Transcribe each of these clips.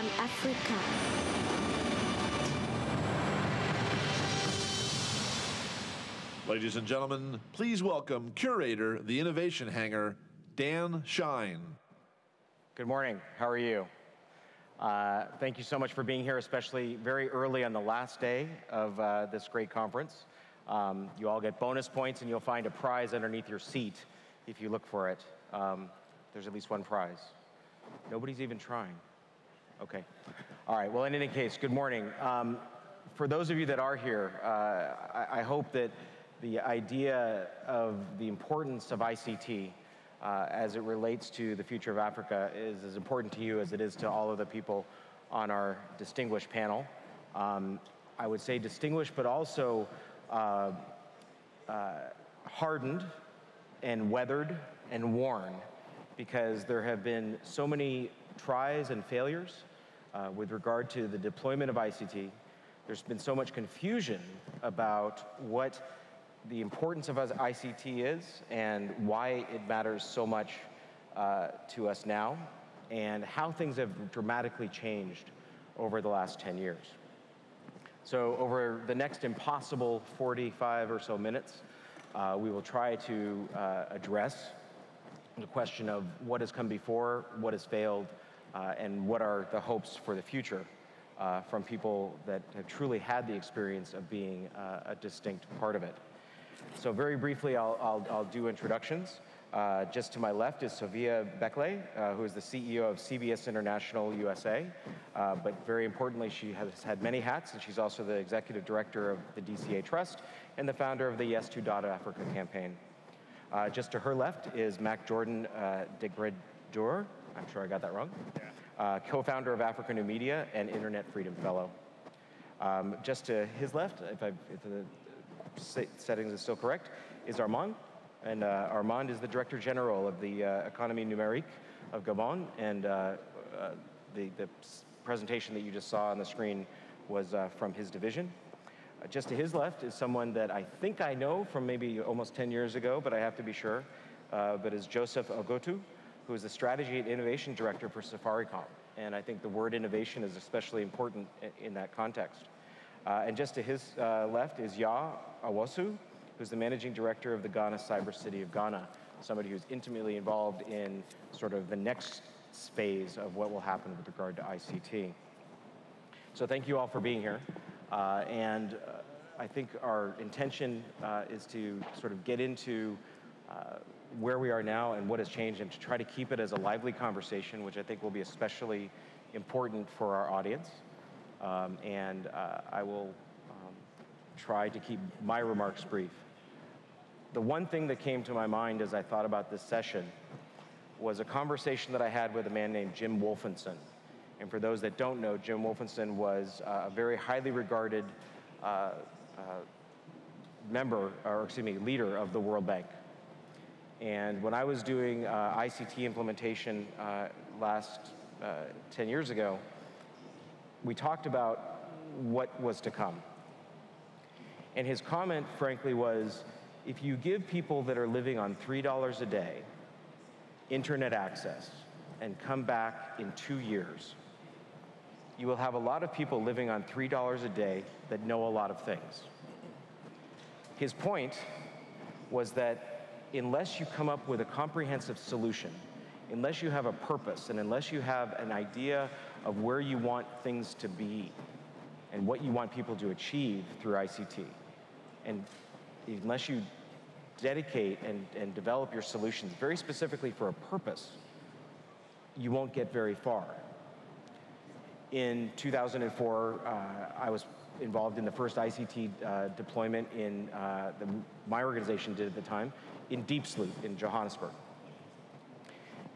am Africa. Ladies and gentlemen, please welcome curator of the Innovation Hangar, Dan Shine. Good morning. How are you? Thank you so much for being here, especially very early on the last day of this great conference. You all get bonus points, and you'll find a prize underneath your seat if you look for it. There's at least one prize. Nobody's even trying. Okay. All right. Well, in any case, good morning. For those of you that are here, I hope that the idea of the importance of ICT as it relates to the future of Africa is as important to you as it is to all of the people on our distinguished panel. I would say distinguished, but also hardened and weathered and worn, because there have been so many tries and failures with regard to the deployment of ICT. There's been so much confusion about what the importance of ICT is and why it matters so much to us now, and how things have dramatically changed over the last 10 years. So over the next impossible 45 or so minutes, we will try to address the question of what has come before, what has failed, and what are the hopes for the future from people that have truly had the experience of being a distinct part of it. So very briefly, I'll do introductions. Just to my left is Sophia Bekele, who is the CEO of CBS International USA. But very importantly, she has had many hats, and she's also the executive director of the DCA Trust and the founder of the Yes2dotAfrica campaign. Just to her left is Mac Jordan Degadjor. I'm sure I got that wrong. Co-founder of Africa New Media and Internet Freedom Fellow. Just to his left, if the settings is still correct, is Armand. And Armand is the Director General of the Economie Numerique of Gabon, and the presentation that you just saw on the screen was from his division. Just to his left is someone that I think I know from maybe almost 10 years ago, but I have to be sure, but is Joseph Ogutu, who is the Strategy and Innovation Director for Safaricom. And I think the word innovation is especially important in that context. And just to his left is Yaw Owusu, who's the managing director of the Ghana Cyber City of Ghana, somebody who's intimately involved in sort of the next phase of what will happen with regard to ICT. So thank you all for being here. And I think our intention is to sort of get into where we are now and what has changed, and to try to keep it as a lively conversation, which I think will be especially important for our audience. And I will try to keep my remarks brief. The one thing that came to my mind as I thought about this session was a conversation that I had with a man named Jim Wolfensohn. And for those that don't know, Jim Wolfensohn was a very highly regarded leader of the World Bank. And when I was doing ICT implementation 10 years ago, we talked about what was to come. And his comment, frankly, was, if you give people that are living on $3 a day internet access and come back in 2 years, you will have a lot of people living on $3 a day that know a lot of things. His point was that unless you come up with a comprehensive solution, unless you have a purpose, and unless you have an idea of where you want things to be and what you want people to achieve through ICT, and unless you dedicate and develop your solutions very specifically for a purpose, you won't get very far. In 2004, I was involved in the first ICT deployment in, my organization did at the time, in Deep Sleep in Johannesburg.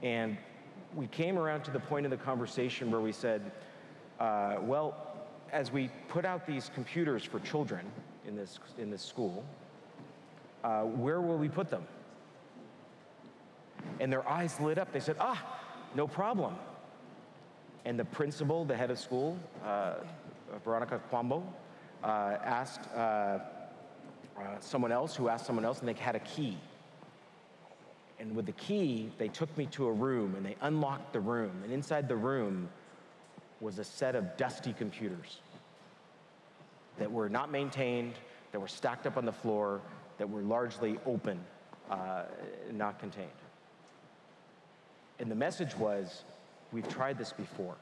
And we came around to the point of the conversation where we said, well, as we put out these computers for children in this school, where will we put them? And their eyes lit up. They said, ah, no problem. And the principal, the head of school, Veronica Pombo, asked someone else, who asked someone else, and they had a key. And with the key, they took me to a room, and they unlocked the room. And inside the room was a set of dusty computers that were not maintained, that were stacked up on the floor, that were largely open, not contained. And the message was, we've tried this before.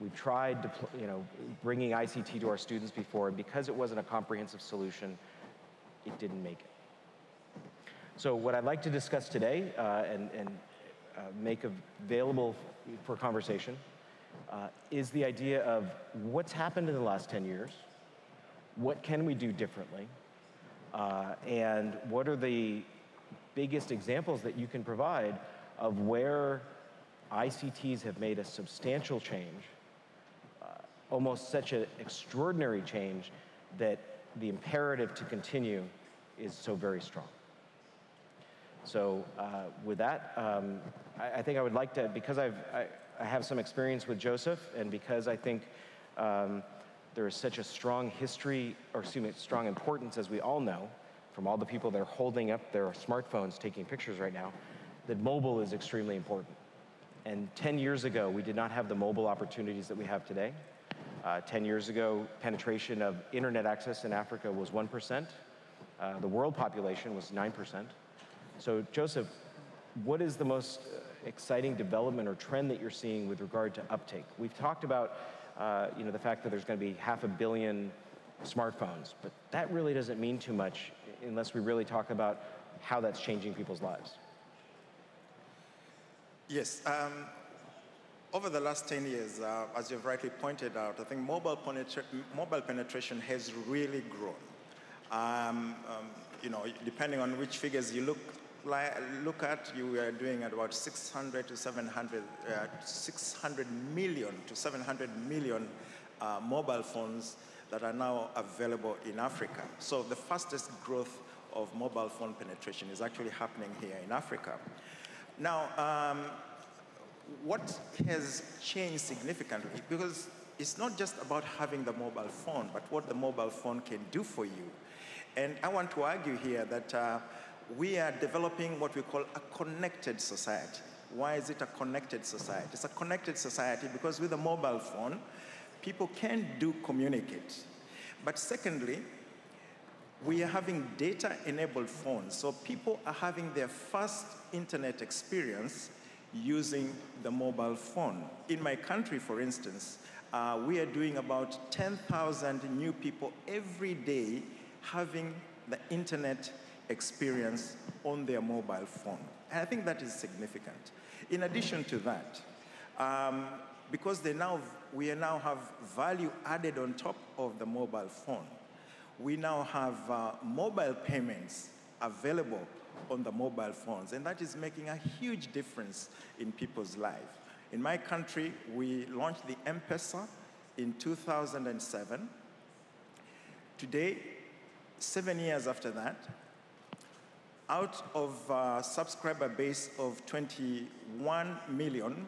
We've tried, you know, bringing ICT to our students before, and because it wasn't a comprehensive solution, it didn't make it. So what I'd like to discuss today and make available for conversation is the idea of what's happened in the last 10 years, what can we do differently, and what are the biggest examples that you can provide of where ICTs have made a substantial change, almost such an extraordinary change that the imperative to continue is so very strong. So with that, I think I would like to, because I have some experience with Joseph, and because I think there is such a strong history, or excuse me, strong importance, as we all know, from all the people that are holding up their smartphones taking pictures right now, that mobile is extremely important. And 10 years ago, we did not have the mobile opportunities that we have today. 10 years ago, penetration of internet access in Africa was 1%. The world population was 9%. So Joseph, what is the most exciting development or trend that you're seeing with regard to uptake? We've talked about you know, the fact that there's going to be 500 million smartphones, but that really doesn't mean too much unless we really talk about how that's changing people's lives. Yes. Over the last 10 years, as you've rightly pointed out, I think mobile penetration has really grown. You know, depending on which figures you look at, you are doing at about 600 million to 700 million mobile phones that are now available in Africa. So the fastest growth of mobile phone penetration is actually happening here in Africa. Now, what has changed significantly, because it's not just about having the mobile phone, but what the mobile phone can do for you. And I want to argue here that we are developing what we call a connected society. Why is it a connected society? It's a connected society because with a mobile phone, people can communicate. But secondly, we are having data-enabled phones, so people are having their first internet experience using the mobile phone. In my country, for instance, we are doing about 10,000 new people every day having the internet experience on their mobile phone. And I think that is significant. In addition to that, because we now have value added on top of the mobile phone, we now have mobile payments available on the mobile phones, and that is making a huge difference in people's lives. In my country, we launched the M-Pesa in 2007. Today, 7 years after that, out of a subscriber base of 21 million,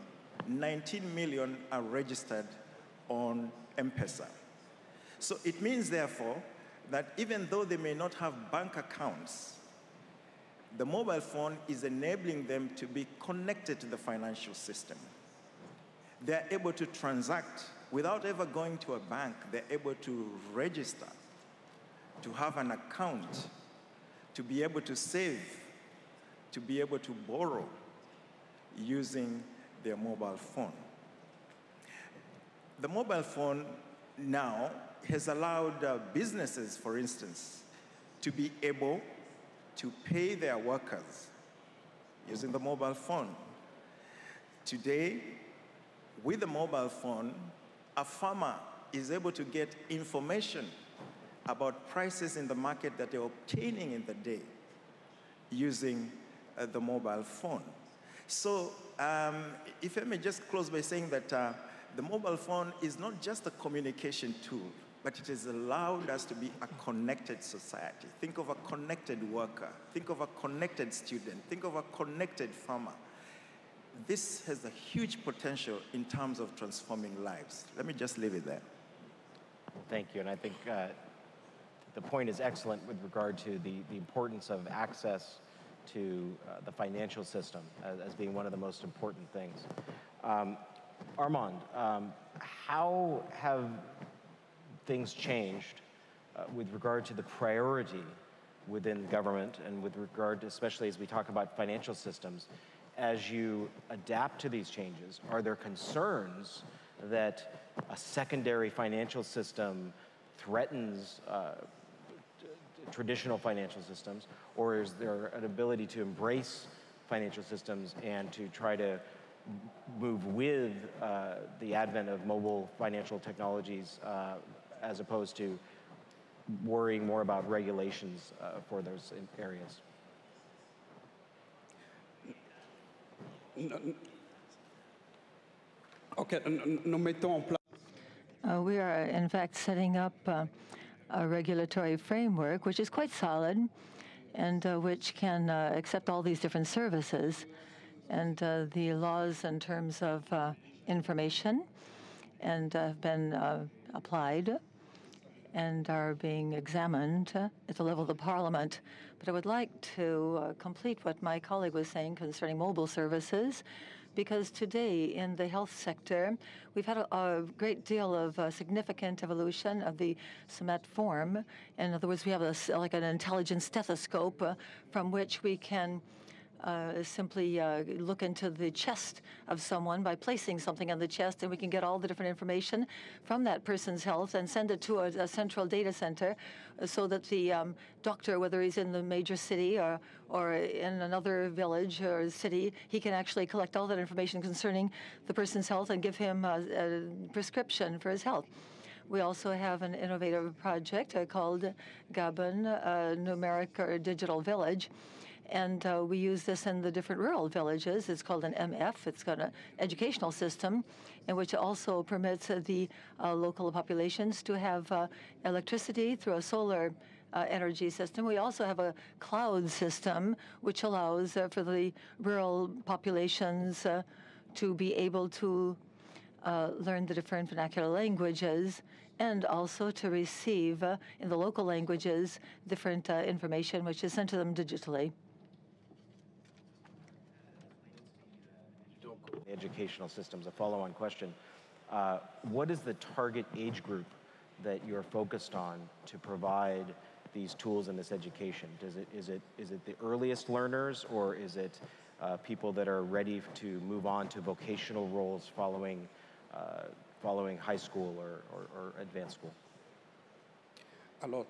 19 million are registered on M-Pesa. So it means, therefore, that even though they may not have bank accounts, the mobile phone is enabling them to be connected to the financial system. They're able to transact without ever going to a bank. They're able to register, to have an account, to be able to save, to be able to borrow using their mobile phone. The mobile phone now has allowed businesses, for instance, to be able to pay their workers using the mobile phone. Today, with the mobile phone, a farmer is able to get information about prices in the market that they're obtaining in the day using the mobile phone. So if I may just close by saying that the mobile phone is not just a communication tool, but it has allowed us to be a connected society. Think of a connected worker. Think of a connected student. Think of a connected farmer. This has a huge potential in terms of transforming lives. Let me just leave it there. Well, thank you. And I think the point is excellent with regard to the importance of access to the financial system as being one of the most important things. Armand, how have things changed with regard to the priority within government and with regard to, especially as we talk about financial systems, as you adapt to these changes? Are there concerns that a secondary financial system threatens traditional financial systems, or is there an ability to embrace financial systems and to try to move with the advent of mobile financial technologies as opposed to worrying more about regulations for those areas? Okay. We are, in fact, setting up a regulatory framework which is quite solid and which can accept all these different services, and the laws in terms of information and have been applied and are being examined at the level of the Parliament. But I would like to complete what my colleague was saying concerning mobile services, because today in the health sector, we've had a great deal of significant evolution of the SOMAT form. In other words, we have like an intelligent stethoscope from which we can simply look into the chest of someone by placing something on the chest, and we can get all the different information from that person's health and send it to a central data center so that the doctor, whether he's in the major city or in another village or city, he can actually collect all that information concerning the person's health and give him a prescription for his health. We also have an innovative project called Gabon Numeric or Digital Village. And we use this in the different rural villages. It's called an MF. It's got an educational system, and which also permits the local populations to have electricity through a solar energy system. We also have a cloud system, which allows for the rural populations to be able to learn the different vernacular languages, and also to receive, in the local languages, different information which is sent to them digitally. Educational systems, a follow-on question. What is the target age group that you're focused on to provide these tools and this education? Is it the earliest learners, or is it people that are ready to move on to vocational roles following, following high school or advanced school? A lot.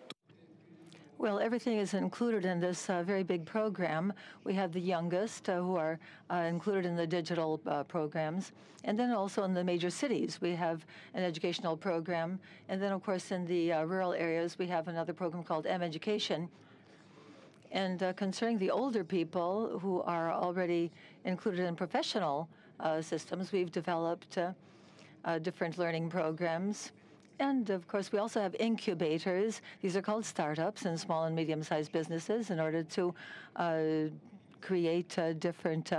Well, everything is included in this very big program. We have the youngest who are included in the digital programs. And then also in the major cities, we have an educational program. And then, of course, in the rural areas, we have another program called M-Education. And concerning the older people who are already included in professional systems, we've developed different learning programs. And, of course, we also have incubators. These are called startups and small and medium-sized businesses in order to create different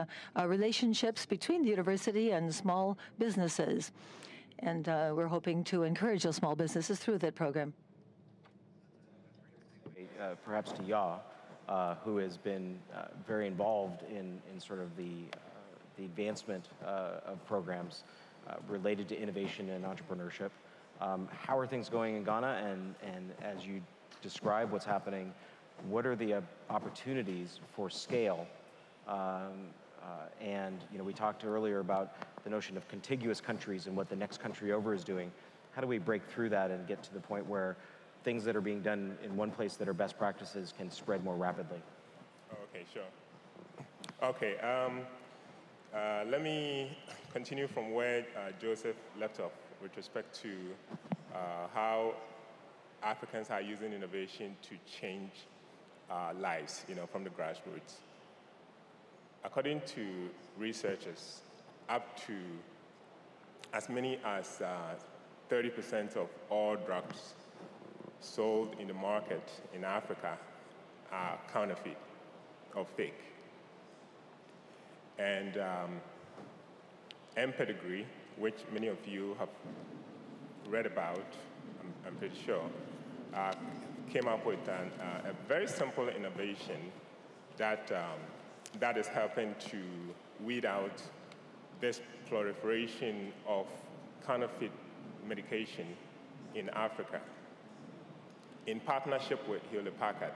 relationships between the university and small businesses. And we're hoping to encourage those small businesses through that program. Perhaps to Yaw, who has been very involved in sort of the advancement of programs related to innovation and entrepreneurship. How are things going in Ghana, and as you describe what's happening, what are the opportunities for scale? And you know, we talked earlier about the notion of contiguous countries and what the next country over is doing. How do we break through that and get to the point where things that are being done in one place that are best practices can spread more rapidly? Oh, okay, sure. Okay, let me continue from where Joseph left off, with respect to how Africans are using innovation to change lives, you know, from the grassroots. According to researchers, up to as many as 30% of all drugs sold in the market in Africa are counterfeit or fake. And mPedigree, which many of you have read about, I'm pretty sure, came up with a very simple innovation that is helping to weed out this proliferation of counterfeit medication in Africa in partnership with Hewlett-Packard.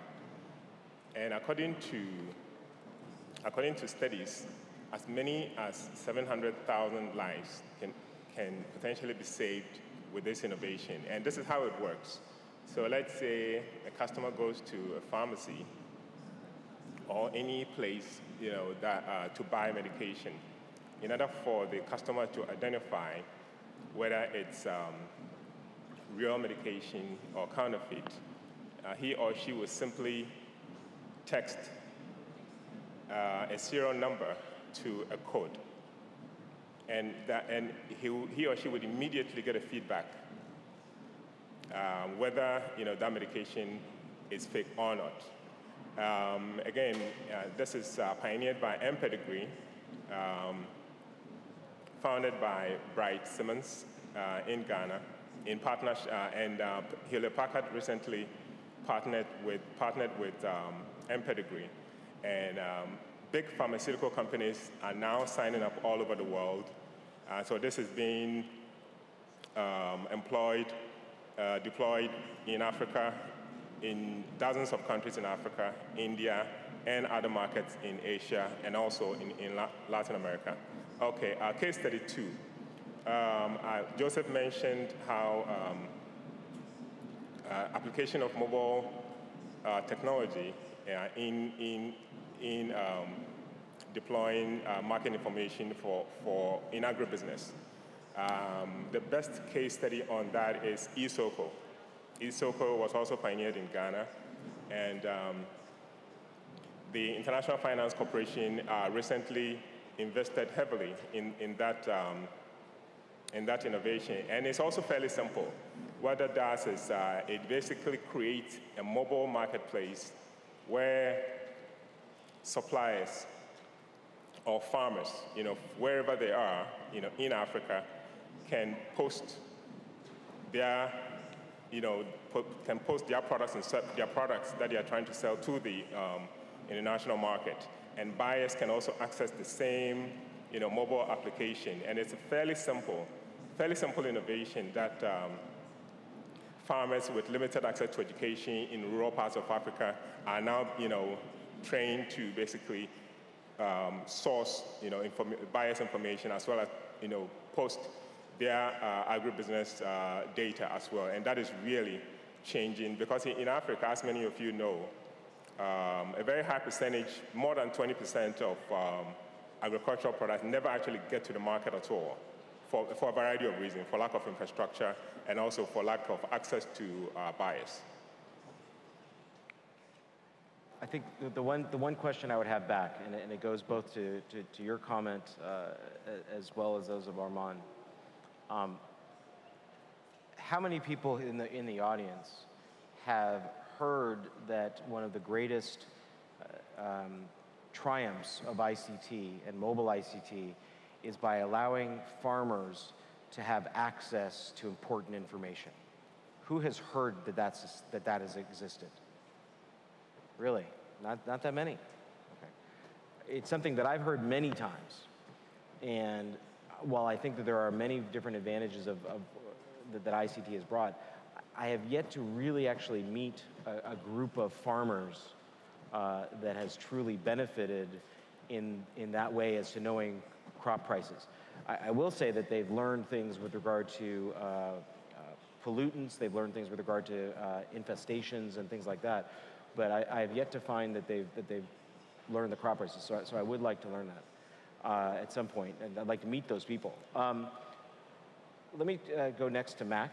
And according to studies, as many as 700,000 lives can potentially be saved with this innovation. And this is how it works. So let's say a customer goes to a pharmacy or any place to buy medication. In order for the customer to identify whether it's real medication or counterfeit, he or she will simply text a serial number to a code. And he or she would immediately get a feedback whether that medication is fake or not. This is pioneered by mPedigree, founded by Bright Simmons in Ghana, in partnership, and Hewlett-Packard recently partnered with mPedigree, and big pharmaceutical companies are now signing up all over the world. So this is being deployed in Africa, in dozens of countries in Africa, India, and other markets in Asia, and also in Latin America. Okay, case study 2. Joseph mentioned how application of mobile technology in deploying market information for in agribusiness. The best case study on that is Esoko. Esoko was also pioneered in Ghana, and the International Finance Corporation recently invested heavily in that innovation, and it's also fairly simple. What it does is it basically creates a mobile marketplace where suppliers or farmers, wherever they are, in Africa, can post their products and their products that they are trying to sell to the international market, and buyers can also access the same mobile application. And it's a fairly simple innovation that farmers with limited access to education in rural parts of Africa are now trained to basically source buyers' information, as well as post their agribusiness data as well. And that is really changing, because in Africa, as many of you know, a very high percentage, more than 20% of agricultural products never actually get to the market at all for a variety of reasons, for lack of infrastructure and also for lack of access to buyers. I think the one question I would have back, and it goes both to your comment as well as those of Armand, how many people in the audience have heard that one of the greatest triumphs of ICT and mobile ICT is by allowing farmers to have access to important information? Who has heard that has existed? Really, not that many. Okay. It's something that I've heard many times. And while I think that there are many different advantages that ICT has brought, I have yet to really actually meet a group of farmers that has truly benefited in that way as to knowing crop prices. I will say that they've learned things with regard to pollutants, they've learned things with regard to infestations and things like that, but I have yet to find that they've learned the crop prices, so I would like to learn that at some point, and I'd like to meet those people. Let me go next to Mac,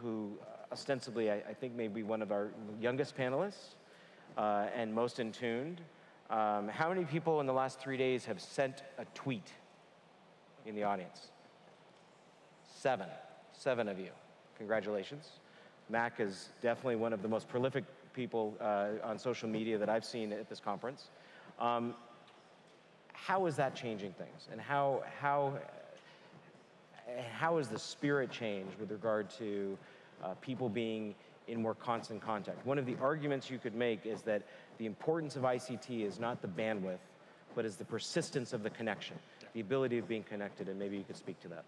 who ostensibly I think may be one of our youngest panelists and most in tuned. How many people in the last 3 days have sent a tweet in the audience? 7. 7 of you. Congratulations. Mac is definitely one of the most prolific people on social media that I've seen at this conference. How is that changing things? And how is the spirit changed with regard to people being in more constant contact? One of the arguments you could make is that the importance of ICT is not the bandwidth, but is the persistence of the connection. Yeah. the ability of being connected, and maybe you could speak to that.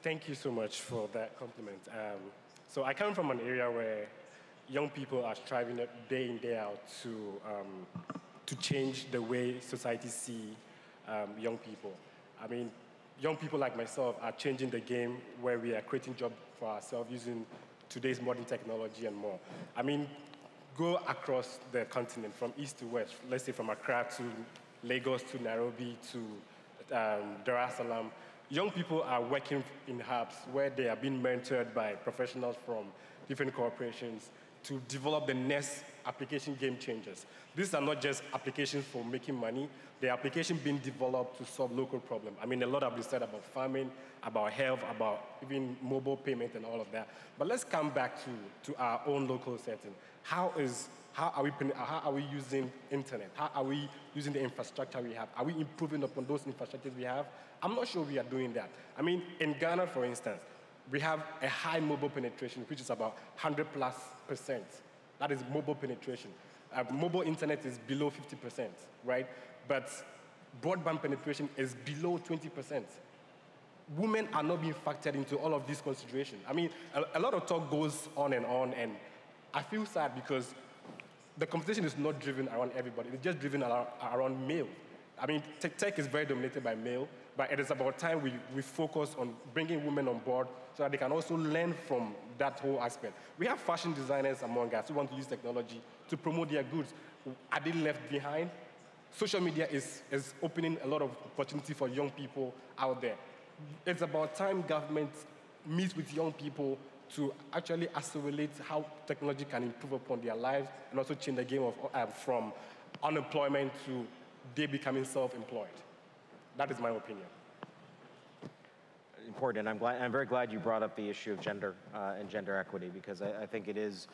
Thank you so much for that compliment. So I come from an area where young people are striving day in, day out to change the way society see young people. I mean, young people like myself are changing the game where we are creating jobs for ourselves using today's modern technology and more. I mean, go across the continent from east to west, let's say from Accra to Lagos to Nairobi to Dar es Salaam. Young people are working in hubs where they are being mentored by professionals from different corporations to develop the next application game changers. These are not just applications for making money. The application being developed to solve local problems. I mean, a lot have been said about farming, about health, about even mobile payment and all of that. But let's come back to our own local setting. How are we using internet? How are we using the infrastructure we have? Are we improving upon those infrastructures we have? I'm not sure we are doing that. I mean, in Ghana, for instance, we have a high mobile penetration, which is about 100+%. That is mobile penetration. Mobile internet is below 50%, right? But broadband penetration is below 20%. Women are not being factored into all of these considerations. I mean, a lot of talk goes on, and I feel sad because the conversation is not driven around everybody. It's just driven around male. I mean, tech is very dominated by male, but it is about time we focus on bringing women on board so that they can also learn from that whole aspect. We have fashion designers among us who want to use technology to promote their goods. Are they left behind? Social media is opening a lot of opportunity for young people out there. It's about time government meets with young people to actually assimilate how technology can improve upon their lives and also change the game of, from unemployment to they becoming self-employed. That is my opinion. Important. I'm very glad you brought up the issue of gender and gender equity, because I think it is,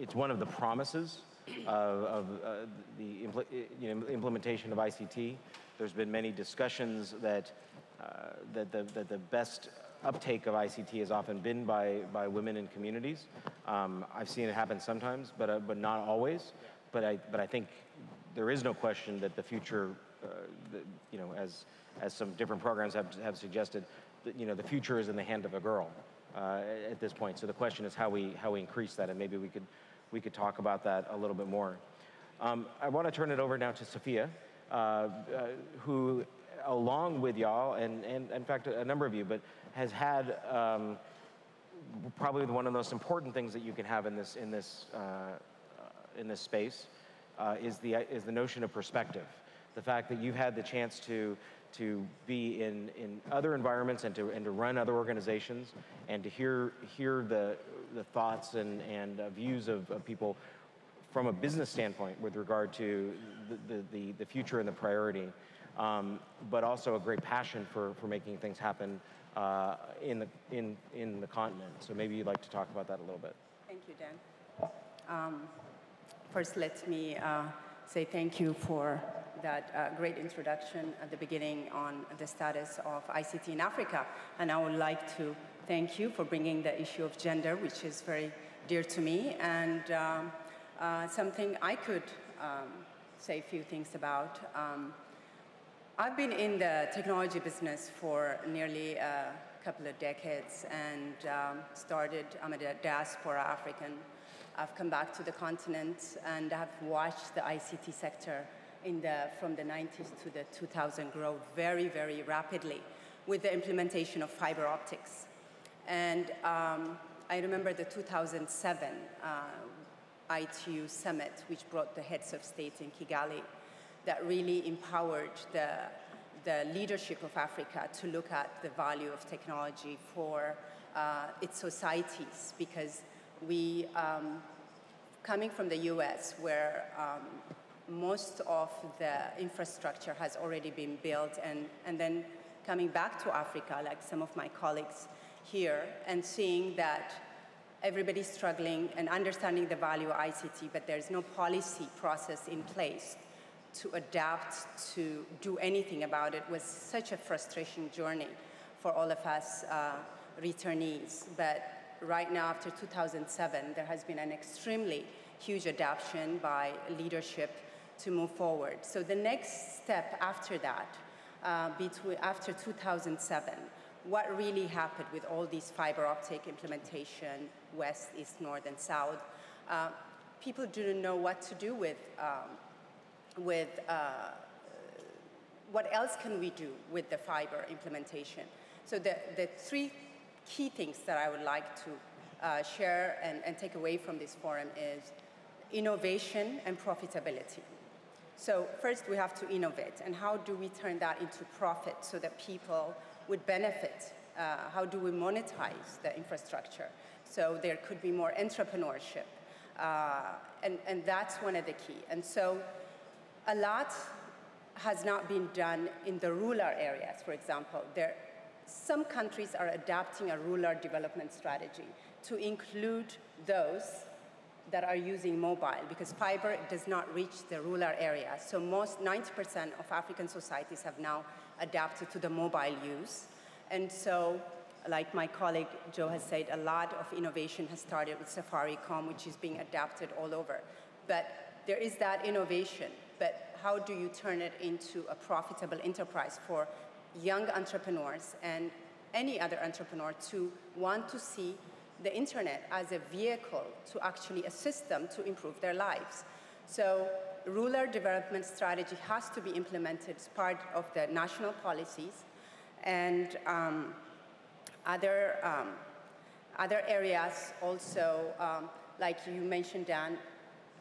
it's one of the promises of the implementation of ICT. There's been many discussions that that the best uptake of ICT has often been by women in communities. I've seen it happen sometimes, but not always. But I think there is no question that the future, you know, as some different programs have suggested, that, you know, the future is in the hand of a girl at this point. So the question is how we increase that, and maybe we could talk about that a little bit more. I want to turn it over now to Sophia, who, along with y'all, and in fact a number of you, but has had probably one of the most important things that you can have in this space. Is the notion of perspective. The fact that you've had the chance to be in other environments and to run other organizations and to hear the thoughts and views of people from a business standpoint with regard to the future and the priority, but also a great passion for making things happen in the continent. So maybe you'd like to talk about that a little bit. Thank you, Dan. First, let me say thank you for that great introduction at the beginning on the status of ICT in Africa. And I would like to thank you for bringing the issue of gender, which is very dear to me, and something I could say a few things about. I've been in the technology business for nearly a couple of decades, and I'm a diaspora African. I've come back to the continent, and I've watched the ICT sector from the 90s to the 2000s grow very, very rapidly with the implementation of fiber optics. And I remember the 2007 ITU summit, which brought the heads of state in Kigali, that really empowered the leadership of Africa to look at the value of technology for its societies, because we, coming from the US, where most of the infrastructure has already been built, and then coming back to Africa, like some of my colleagues here, and seeing that everybody's struggling and understanding the value of ICT, but there's no policy process in place to adapt, to do anything about it, was such a frustration journey for all of us returnees. But right now, after 2007, there has been an extremely huge adaptation by leadership to move forward. So the next step after that, after 2007, what really happened with all these fiber optic implementation, west, east, north, and south, people didn't know what to do what else can we do with the fiber implementation. So the three key things that I would like to share and take away from this forum is innovation and profitability. So first we have to innovate, and how do we turn that into profit so that people would benefit? How do we monetize the infrastructure? So there could be more entrepreneurship, and that's one of the key. And so a lot has not been done in the rural areas, for example. Some countries are adapting a rural development strategy to include those that are using mobile, because fiber does not reach the rural area. So most 90% of African societies have now adapted to the mobile use. And so, like my colleague Joe has said, a lot of innovation has started with Safaricom, which is being adapted all over. But there is that innovation, but how do you turn it into a profitable enterprise for young entrepreneurs and any other entrepreneur to want to see the internet as a vehicle to actually assist them to improve their lives? So rural development strategy has to be implemented as part of the national policies, and other areas also, like you mentioned, Dan,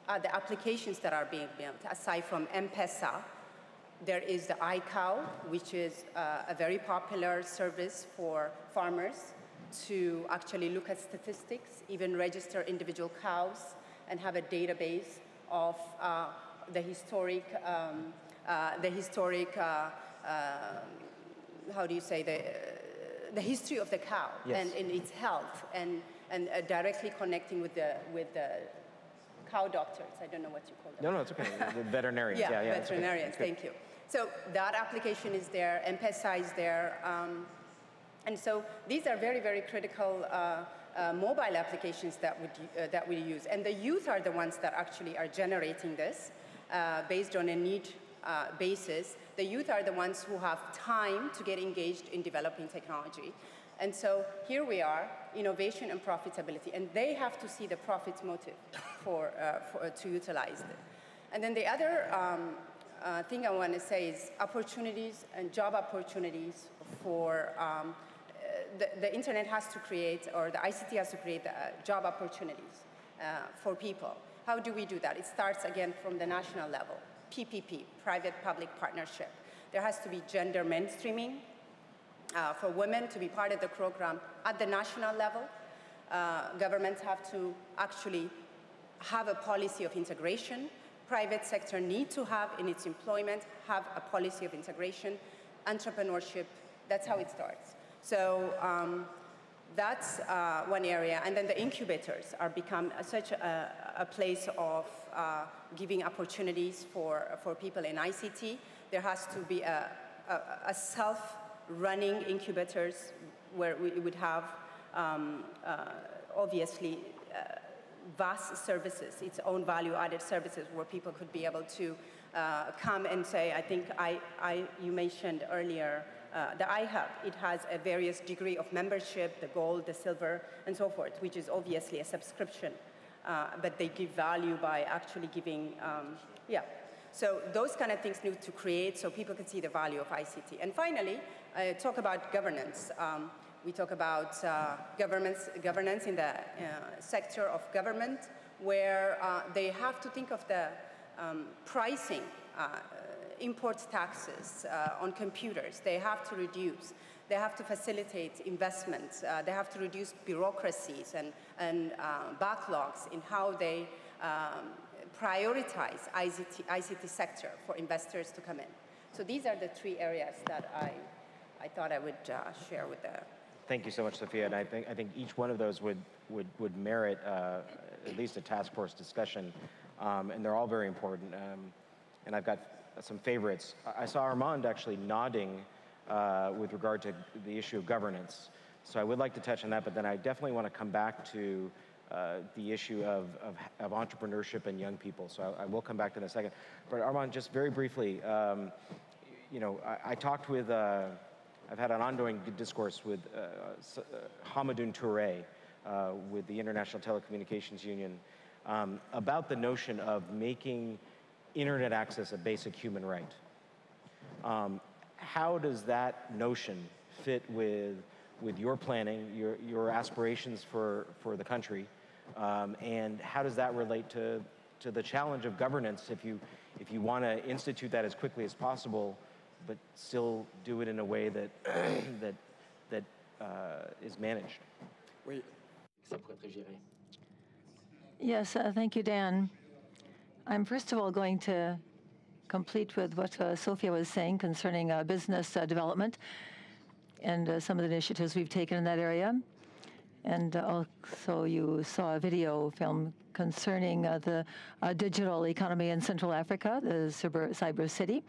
are the applications that are being built. Aside from M-Pesa, there is the iCow, which is a very popular service for farmers to actually look at statistics, even register individual cows, and have a database of the history of the cow. Yes. And its health, and directly connecting with the cow doctors. I don't know what you call them. No, it's okay. The veterinarians. Yeah, veterinarians. Okay. Thank you. So that application is there. M-Pesa is there. And so these are very, very critical mobile applications that we use. And the youth are the ones that actually are generating this based on a need basis. The youth are the ones who have time to get engaged in developing technology. And so here we are, innovation and profitability. And they have to see the profit motive to utilize it. And then the other thing I want to say is opportunities and job opportunities for the internet has to create, or the ICT has to create job opportunities for people. How do we do that? It starts again from the national level. PPP, private-public partnership. There has to be gender mainstreaming for women to be part of the program at the national level. Governments have to actually have a policy of integration. Private sector needs to have in its employment, have a policy of integration. Entrepreneurship, that's how it starts. So that's one area. And then the incubators are become such a place of giving opportunities for people in ICT. There has to be a self-running incubators where we would have, obviously, vast services, its own value-added services, where people could be able to come and say, I think you mentioned earlier the iHub. It has a various degree of membership, the gold, the silver, and so forth, which is obviously a subscription, but they give value by actually giving, So those kind of things need to create so people can see the value of ICT. And finally, talk about governance. We talk about governance in the sector of government, where they have to think of the pricing, import taxes on computers. They have to reduce. They have to facilitate investments. They have to reduce bureaucracies and backlogs in how they prioritize ICT sector for investors to come in. So these are the three areas that I thought I would share with the. Thank you so much, Sophia. And I think each one of those would merit at least a task force discussion, and they're all very important. And I've got some favorites. I saw Armand actually nodding with regard to the issue of governance. So I would like to touch on that, but then I definitely want to come back to the issue of entrepreneurship and young people. So I will come back to that in a second. But Armand, just very briefly, you know, I talked with, I've had an ongoing discourse with Hamadoun Touré with the International Telecommunications Union about the notion of making internet access a basic human right. How does that notion fit with your planning, your aspirations for the country, and how does that relate to the challenge of governance if you want to institute that as quickly as possible, but still do it in a way that that is managed? Yes, thank you, Dan. I'm first of all going to complete with what Sophia was saying concerning business development and some of the initiatives we've taken in that area. And also you saw a video film concerning the digital economy in Central Africa, the Cyber City,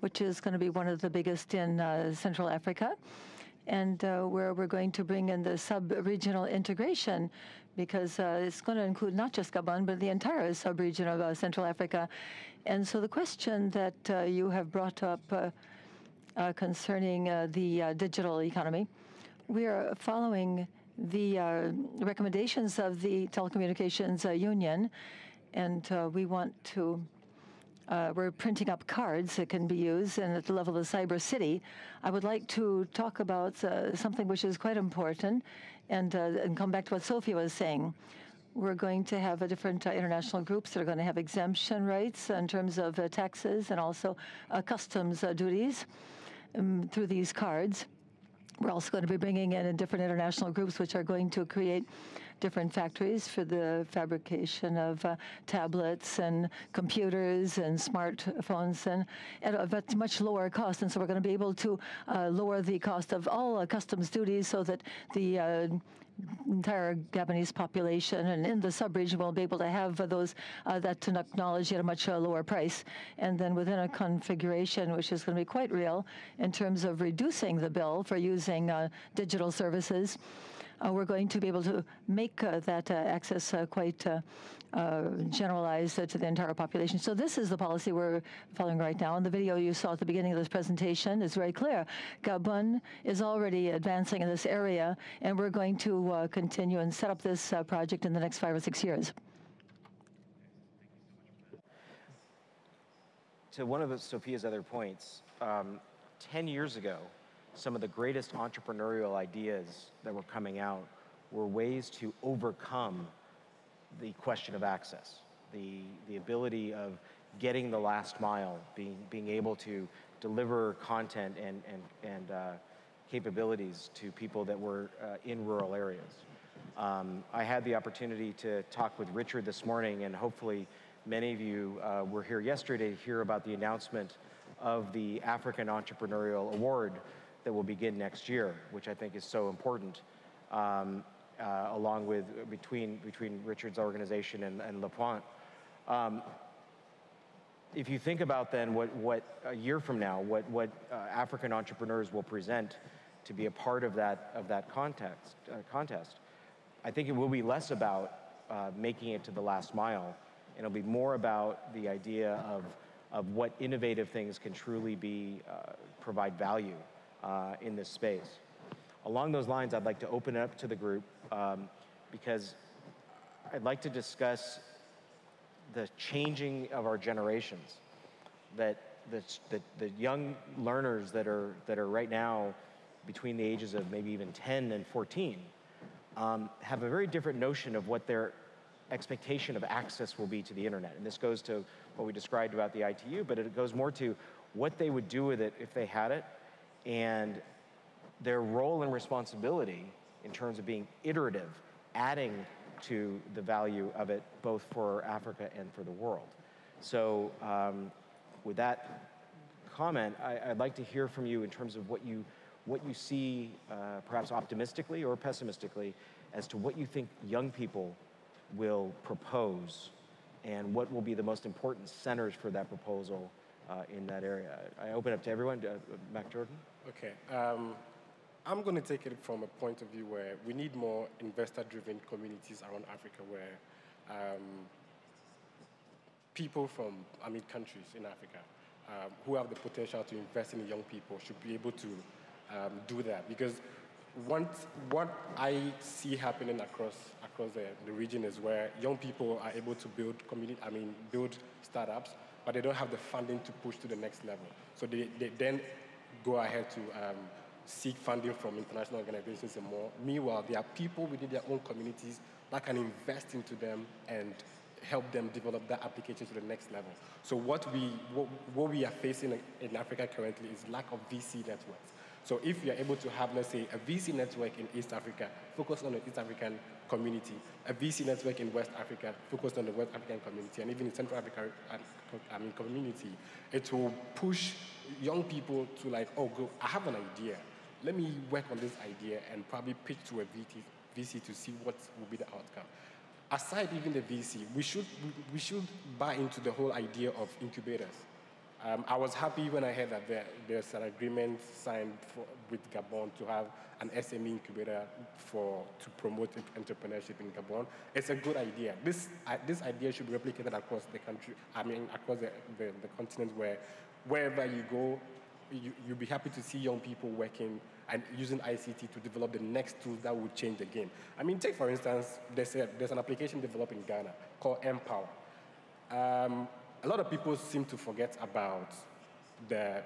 which is going to be one of the biggest in Central Africa, and where we're going to bring in the sub-regional integration, because it's going to include not just Gabon, but the entire sub-region of Central Africa. And so the question that you have brought up concerning the digital economy, we are following the recommendations of the Telecommunications Union, and we want to, we're printing up cards that can be used, and at the level of the Cyber City, I would like to talk about something which is quite important, and come back to what Sophia was saying. We're going to have different international groups that are going to have exemption rights in terms of taxes and also customs duties through these cards. We're also going to be bringing in different international groups which are going to create different factories for the fabrication of tablets and computers and smartphones, and at a much lower cost. And so we're going to be able to lower the cost of all customs duties so that the entire Gabonese population and in the sub-region will be able to have those that technology at a much lower price, and then within a configuration which is going to be quite real in terms of reducing the bill for using digital services. We're going to be able to make that access quite generalized to the entire population. So this is the policy we're following right now. And the video you saw at the beginning of this presentation is very clear. Gabon is already advancing in this area, and we're going to continue and set up this project in the next 5 or 6 years. To one of Sophia's other points, 10 years ago, some of the greatest entrepreneurial ideas that were coming out were ways to overcome the question of access, the ability of getting the last mile, being able to deliver content and capabilities to people that were in rural areas. I had the opportunity to talk with Richard this morning, and hopefully many of you were here yesterday to hear about the announcement of the African Entrepreneurial Award that will begin next year, which I think is so important, along with between Richard's organization and Le Point. If you think about then what a year from now, what African entrepreneurs will present to be a part of that context contest, I think it will be less about making it to the last mile, and it'll be more about the idea of what innovative things can truly be provide value in this space. Along those lines, I'd like to open it up to the group because I'd like to discuss the changing of our generations, that the young learners that are right now between the ages of maybe even 10 and 14 have a very different notion of what their expectation of access will be to the internet. And this goes to what we described about the ITU, but it goes more to what they would do with it if they had it, and their role and responsibility in terms of being iterative, adding to the value of it, both for Africa and for the world. So with that comment, I'd like to hear from you in terms of what you see, perhaps optimistically or pessimistically, as to what you think young people will propose and what will be the most important centers for that proposal in that area. I open up to everyone. Mac Jordan. Okay, I'm going to take it from a point of view where we need more investor-driven communities around Africa where people from amid countries in Africa who have the potential to invest in young people should be able to do that. Because what I see happening across the region is where young people are able to build build startups, but they don't have the funding to push to the next level. So they then go ahead to seek funding from international organizations and more. Meanwhile, there are people within their own communities that can invest into them and help them develop that application to the next level. So what we are facing in Africa currently is lack of VC networks. So if you're able to have, let's say, a VC network in East Africa, focus on the East African community, a VC network in West Africa, focused on the West African community, and even in Central Africa community, it will push young people to like, oh, go, I have an idea. Let me work on this idea and probably pitch to a VC to see what will be the outcome. Aside even the VC, we should buy into the whole idea of incubators. I was happy when I heard that there's an agreement signed with Gabon to have an SME incubator to promote entrepreneurship in Gabon. It's a good idea. This idea should be replicated across the country. Across the continent, wherever you go, you'll be happy to see young people working and using ICT to develop the next tools that will change the game. I mean, take for instance, there's an application developed in Ghana called mPower. A lot of people seem to forget about the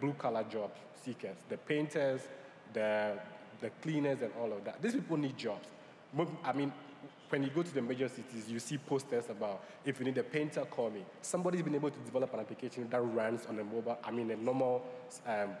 blue-collar job seekers, the painters, the cleaners, and all of that. These people need jobs. I mean, when you go to the major cities, you see posters about, if you need a painter, call me. Somebody's been able to develop an application that runs on a mobile, a normal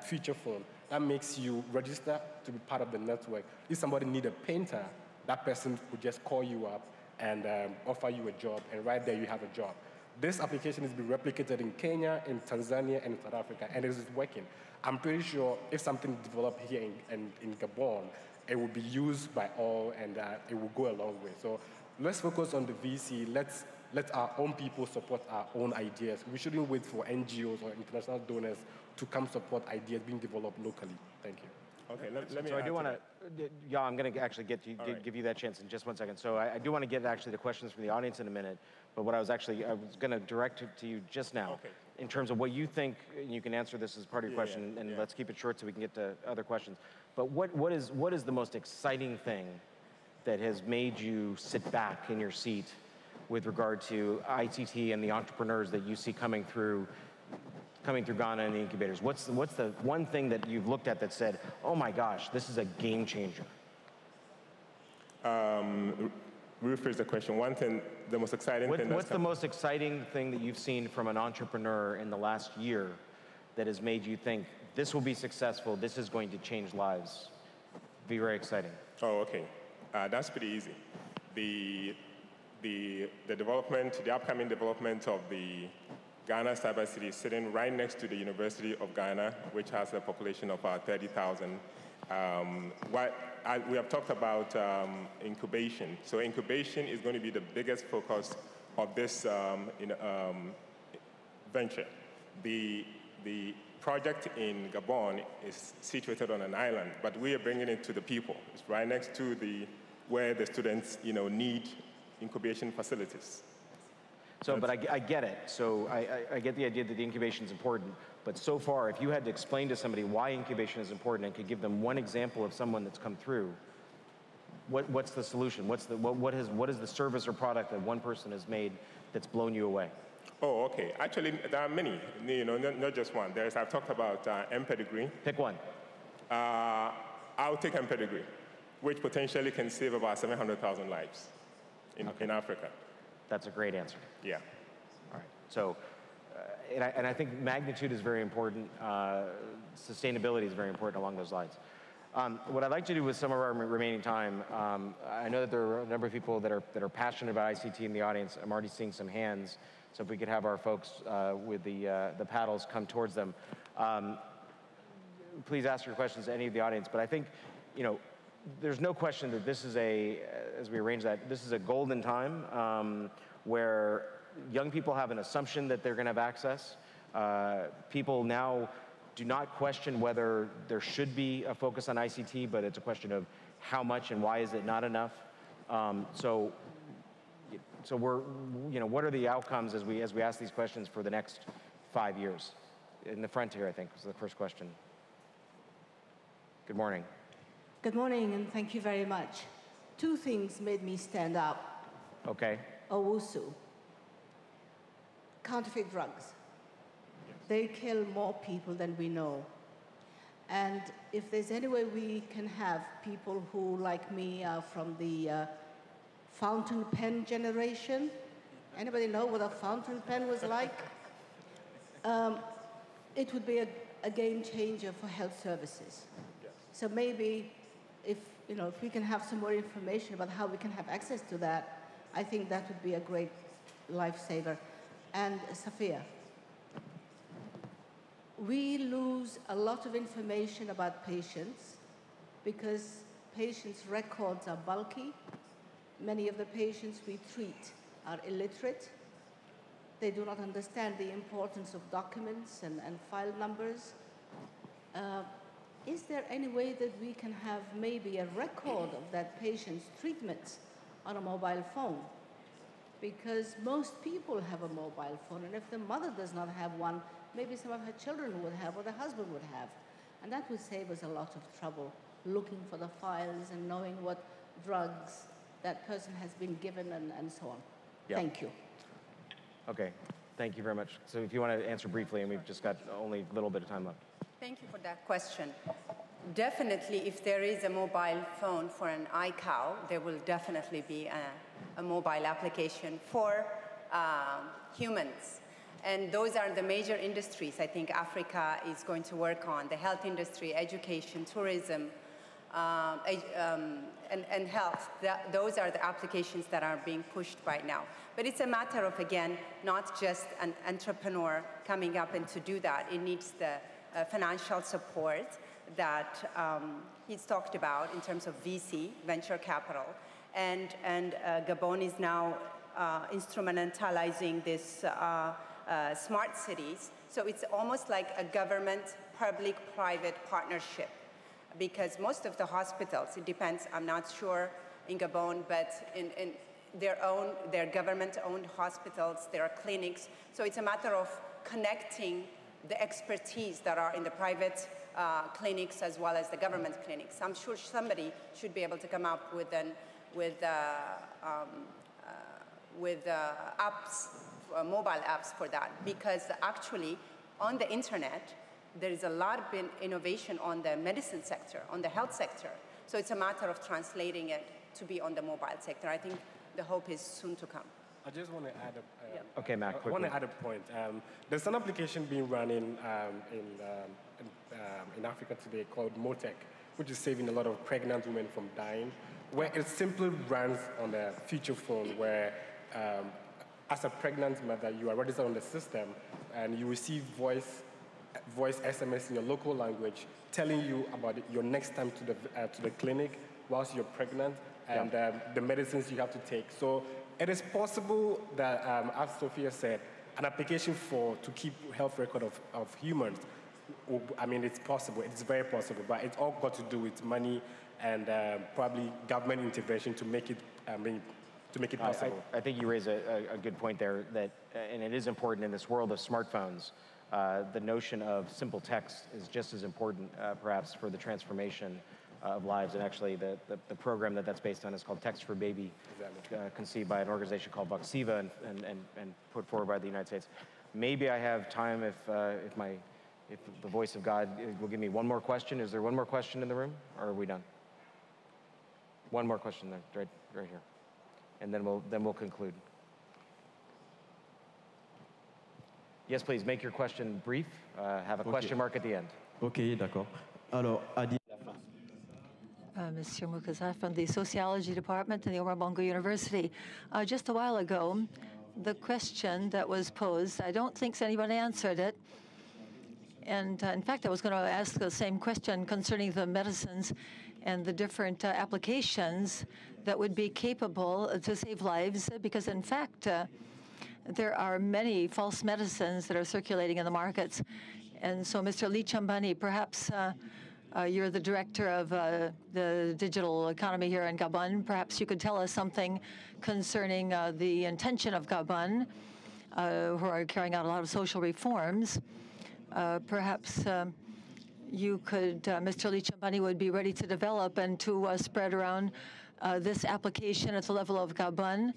feature phone. That makes you register to be part of the network. If somebody needs a painter, that person would just call you up and offer you a job, and right there you have a job. This application has been replicated in Kenya, in Tanzania, and South Africa, and it is working. I'm pretty sure if something developed here in Gabon, it will be used by all, and it will go a long way. So let's focus on the VC. Let's let our own people support our own ideas. We shouldn't wait for NGOs or international donors to come support ideas being developed locally. Thank you. Okay, so I do want to, yeah, I'm going to actually give you that chance in just 1 second. So I do want to get actually the questions from the audience in a minute, but what I was going to direct to you just now, okay, in terms of what you think, and you can answer this as part of your question, and let's keep it short so we can get to other questions. But what is the most exciting thing that has made you sit back in your seat with regard to ICT and the entrepreneurs that you see coming through Ghana and the incubators? What's the one thing that you've looked at that said, oh my gosh, this is a game changer? Rephrase the question. One thing, the most exciting thing. What's the most exciting thing that you've seen from an entrepreneur in the last year that has made you think, this will be successful, this is going to change lives? Be very exciting. Oh, okay. That's pretty easy. The upcoming development of the Ghana Cyber City is sitting right next to the University of Ghana, which has a population of about 30,000. We have talked about incubation. So incubation is going to be the biggest focus of this venture. The project in Gabon is situated on an island, but we are bringing it to the people. It's right next to where the students need incubation facilities. So, but I get it. So I get the idea that the incubation is important. But so far, if you had to explain to somebody why incubation is important and could give them one example of someone that's come through, what's the solution? What is the service or product that one person has made that's blown you away? Oh, okay. Actually, there are many. Not just one. I've talked about mPedigree. Pick one. I'll take mPedigree, which potentially can save about 700,000 lives in Africa. That's a great answer. Yeah. All right. So, and I think magnitude is very important. Sustainability is very important along those lines. What I'd like to do with some of our remaining time, I know that there are a number of people that are passionate about ICT in the audience. I'm already seeing some hands. So if we could have our folks with the paddles come towards them. Please ask your questions to any of the audience. But I think, there's no question that this is a golden time where young people have an assumption that they're going to have access. People now do not question whether there should be a focus on ICT, but it's a question of how much and why is it not enough. So we're, what are the outcomes as we ask these questions for the next 5 years? In the front here, I think, was the first question. Good morning. Good morning, and thank you very much. Two things made me stand up. Okay. Owusu. Counterfeit drugs. Yes. They kill more people than we know. And if there's any way we can have people who, like me, are from the fountain pen generation, anybody know what a fountain pen was like? It would be a game changer for health services. Yes. So maybe if we can have some more information about how we can have access to that, I think that would be a great lifesaver. And Sophia, we lose a lot of information about patients because patients' records are bulky. Many of the patients we treat are illiterate. They do not understand the importance of documents and file numbers. Is there any way that we can have maybe a record of that patient's treatments on a mobile phone? Because most people have a mobile phone, and if the mother does not have one, maybe some of her children would have or the husband would have. And that would save us a lot of trouble, looking for the files and knowing what drugs that person has been given and so on. Yep. Thank you. Okay, thank you very much. So if you want to answer briefly, and we've just got only a little bit of time left. Thank you for that question. Definitely, if there is a mobile phone for an iCow, there will definitely be a mobile application for humans. And those are the major industries I think Africa is going to work on: the health industry, education, tourism, and health. Those are the applications that are being pushed right now. But it's a matter of, again, not just an entrepreneur coming up and to do that. It needs the financial support that he's talked about in terms of VC, venture capital. And Gabon is now instrumentalizing this smart cities. So it's almost like a government-public-private partnership, because most of the hospitals, it depends, I'm not sure in Gabon, but in their government-owned hospitals, there are clinics. So it's a matter of connecting the expertise that are in the private clinics as well as the government clinics. I'm sure somebody should be able to come up with apps, mobile apps for that, because actually on the internet, there is a lot of innovation on the medicine sector, on the health sector. So it's a matter of translating it to be on the mobile sector. I think the hope is soon to come. I just want to add a, okay, Mac, I want to add a point. There's an application being run in Africa today called MoTech, which is saving a lot of pregnant women from dying, where it simply runs on a feature phone where as a pregnant mother, you are registered on the system and you receive voice SMS in your local language telling you about your next time to the clinic whilst you're pregnant and the medicines you have to take. So it is possible that, as Sophia said, an application to keep health record of humans, I mean, it's possible. It's very possible, but it's all got to do with money and probably government intervention to make it possible. I think you raise a good point there, that, and it is important in this world of smartphones. The notion of simple text is just as important, perhaps, for the transformation of lives. And actually, the program that's based on is called Text for Baby, conceived by an organization called Voxiva and put forward by the United States. Maybe I have time if the voice of God will give me one more question. Is there one more question in the room, or are we done? One more question there, right here, and then we'll conclude. Yes, please, make your question brief. Have a question mark at the end. Okay, d'accord. Alors, Adi. Monsieur Mukaza from the Sociology Department in the Umar Bongo University. Just a while ago, the question that was posed, I don't think anybody answered it. And in fact, I was going to ask the same question concerning the medicines and the different applications that would be capable to save lives, because in fact, there are many false medicines that are circulating in the markets, And so, Mr. Lichambany, perhaps you're the director of the digital economy here in Gabon. Perhaps you could tell us something concerning the intention of Gabon, who are carrying out a lot of social reforms. Perhaps you could, Mr. Lichambany would be ready to develop and to spread around this application at the level of Gabon.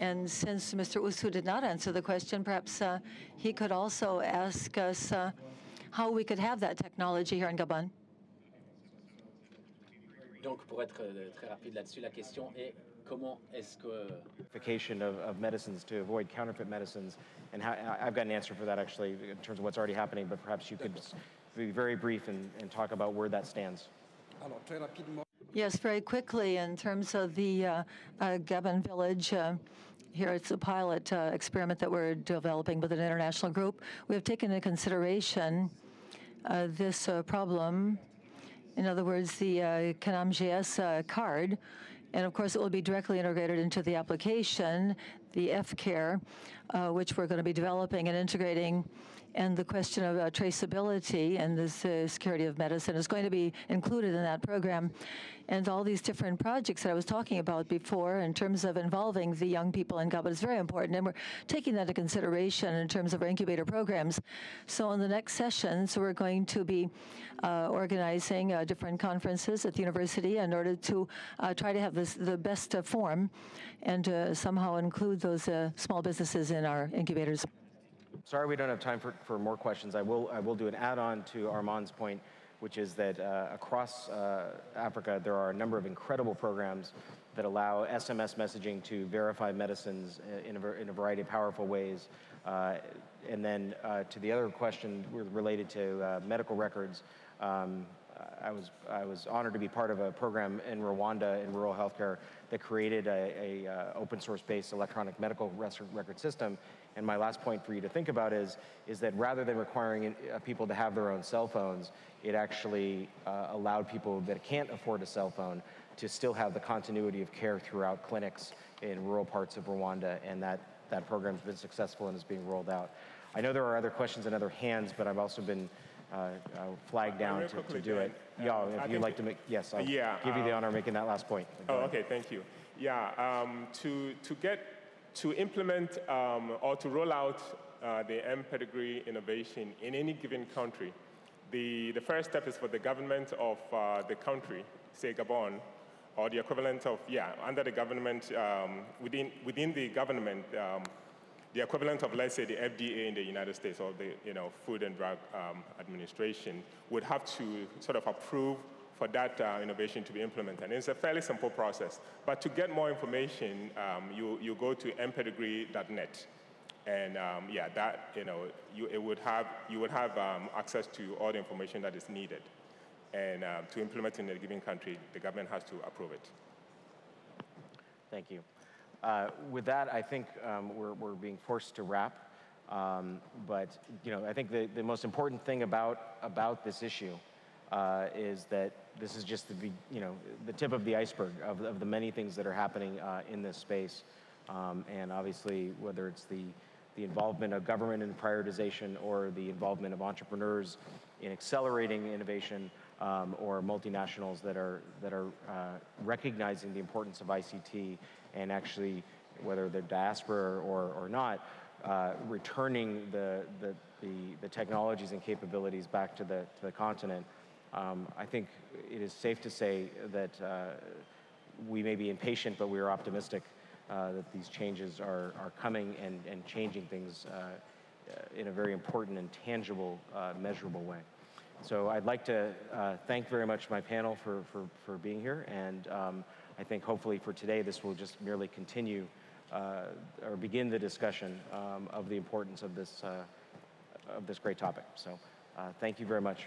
And since Mr. Owusu did not answer the question, perhaps he could also ask us how we could have that technology here in Gabon. Donc, pour être très rapide là-dessus, la question est comment est-ce que of medicines to avoid counterfeit medicines, and how, I've got an answer for that actually in terms of what's already happening, but perhaps you could be very brief and talk about where that stands. Yes, very quickly, in terms of the Gabon village, here it's a pilot experiment that we're developing with an international group. We have taken into consideration this problem, in other words, the KanamGS card, and of course it will be directly integrated into the application, the F-Care, which we're going to be developing and integrating. And the question of traceability and the security of medicine is going to be included in that program. And all these different projects that I was talking about before in terms of involving the young people in Gabon is very important. And we're taking that into consideration in terms of our incubator programs. So in the next sessions, we're going to be organizing different conferences at the university in order to try to have this, the best form and somehow include those small businesses in our incubators. Sorry, we don't have time for more questions. I will do an add-on to Armand's point, which is that across Africa, there are a number of incredible programs that allow SMS messaging to verify medicines in a variety of powerful ways. And then to the other question related to medical records, I was honored to be part of a program in Rwanda in rural healthcare that created a open source based electronic medical record system. And my last point for you to think about is that rather than requiring people to have their own cell phones, it actually allowed people that can't afford a cell phone to still have the continuity of care throughout clinics in rural parts of Rwanda, and that program's been successful and is being rolled out. I know there are other questions and other hands, but I've also been flagged down to do it. Yaw, if you'd like to make, yes, I'll give you the honor of making that last point. Oh, okay, thank you. Yeah, to implement or to roll out the mPedigree innovation in any given country, the first step is for the government of the country, say Gabon, or the equivalent of, under the government, within the government, the equivalent of, let's say, the FDA in the United States or the Food and Drug Administration would have to sort of approve for that innovation to be implemented. And it's a fairly simple process. But to get more information, you go to mpedigree.net, and you would have access to all the information that is needed. And to implement in a given country, the government has to approve it. Thank you. With that, I think we're being forced to wrap. But I think the most important thing about this issue is that this is just the tip of the iceberg of the many things that are happening in this space, and obviously whether it's the involvement of government in prioritization or the involvement of entrepreneurs in accelerating innovation, or multinationals that are recognizing the importance of ICT and actually whether they're diaspora or not, returning the technologies and capabilities back to the continent. I think it is safe to say that we may be impatient, but we are optimistic that these changes are coming and changing things in a very important and tangible, measurable way. So I'd like to thank very much my panel for being here, and I think hopefully for today this will just merely continue or begin the discussion of the importance of this great topic. So thank you very much.